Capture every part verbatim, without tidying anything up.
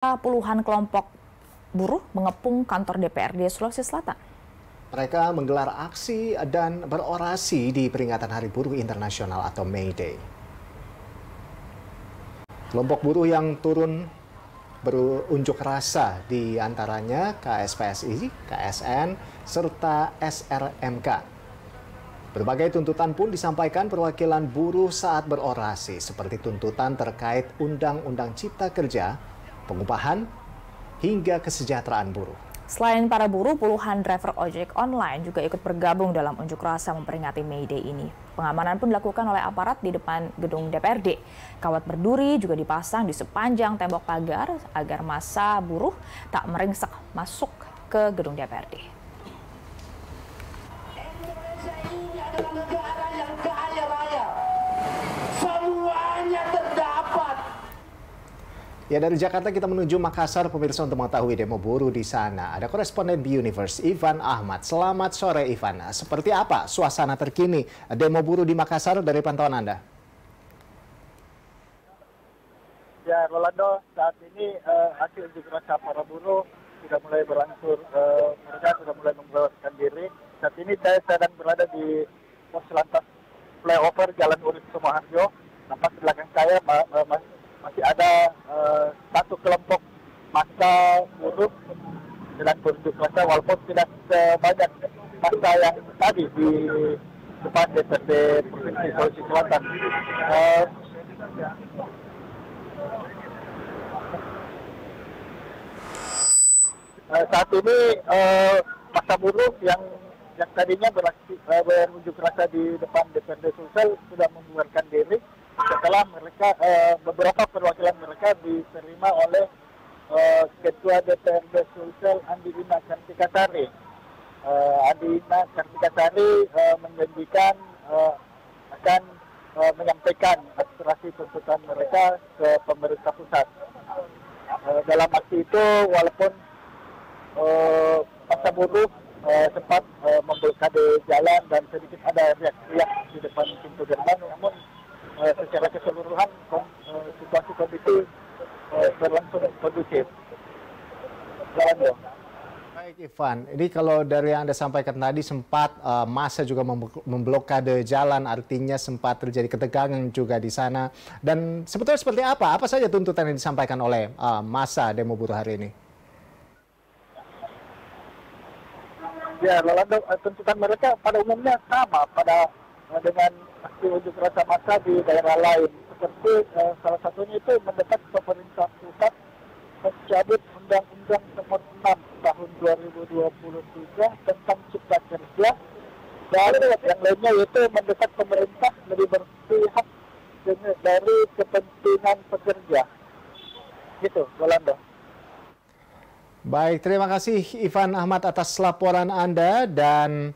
Puluhan kelompok buruh mengepung kantor D P R D Sulawesi Selatan. Mereka menggelar aksi dan berorasi di peringatan Hari Buruh Internasional atau May Day. Kelompok buruh yang turun berunjuk rasa di antaranya K S P S I, K S N, serta S R M K. Berbagai tuntutan pun disampaikan perwakilan buruh saat berorasi, seperti tuntutan terkait Undang-Undang Cipta Kerja, pengupahan, hingga kesejahteraan buruh. Selain para buruh, puluhan driver ojek online juga ikut bergabung dalam unjuk rasa memperingati May Day ini. Pengamanan pun dilakukan oleh aparat di depan gedung D P R D. Kawat berduri juga dipasang di sepanjang tembok pagar agar massa buruh tak meringsek masuk ke gedung D P R D. Ya, dari Jakarta kita menuju Makassar, pemirsa, untuk mengetahui demo buruh di sana. Ada koresponden B Universe, Ivan Ahmad. Selamat sore, Ivan. Seperti apa suasana terkini demo buruh di Makassar dari pantauan Anda? Ya, Rolando, saat ini uh, hasil unjuk rasa para buruh sudah mulai berangsur, uh, mereka sudah mulai membalaskan diri. Saat ini saya sedang berada di pos lantas flyover Jalan Urip Sumoharjo. Nampak di belakang saya uh, masih masih ada uh, satu kelompok massa buruh dengan berunjuk rasa, walaupun tidak sebanyak massa yang tadi di depan D P R D Provinsi Sulawesi Selatan. Uh, uh, saat ini uh, massa buruh yang yang tadinya beraksi, uh, berunjuk rasa di depan D P R D Sulsel sudah membuarkan diri setelah mereka eh, beberapa perwakilan mereka diterima oleh eh, Ketua D P R D Sulsel Andi Rina Sertika Tani. Eh, Andi Rina Sertika Tani eh, menjanjikan eh, akan eh, menyampaikan aspirasi tuntutan mereka ke pemerintah pusat. Eh, dalam aksi itu, walaupun eh, massa buruh eh, sempat eh, memblokade jalan dan sedikit ada riak-riak di depan pintu gerbang, namun secara keseluruhan situasi kondisi berlangsung kondusif. Baik, Ivan, ini kalau dari yang Anda sampaikan tadi sempat uh, massa juga memblokade jalan, artinya sempat terjadi ketegangan juga di sana. Dan sebetulnya seperti apa? Apa saja tuntutan yang disampaikan oleh uh, massa demo buruh hari ini? Ya, Rolando, tuntutan mereka pada umumnya sama pada dengan aksi unjuk rasa massa di daerah lain, seperti eh, salah satunya itu mendesak pemerintah pusat mencabut Undang-Undang Nomor enam Tahun dua ribu dua puluh tiga tentang Cipta Kerja, dan yang lainnya yaitu mendesak pemerintah lebih berpihak dari kepentingan pekerja. Gitu, Rolando. Baik, terima kasih Ivan Ahmad atas laporan Anda. Dan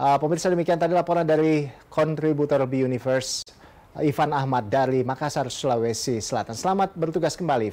Uh, pemirsa, demikian tadi laporan dari kontributor B Universe, Ivan Ahmad dari Makassar, Sulawesi Selatan. Selamat bertugas kembali.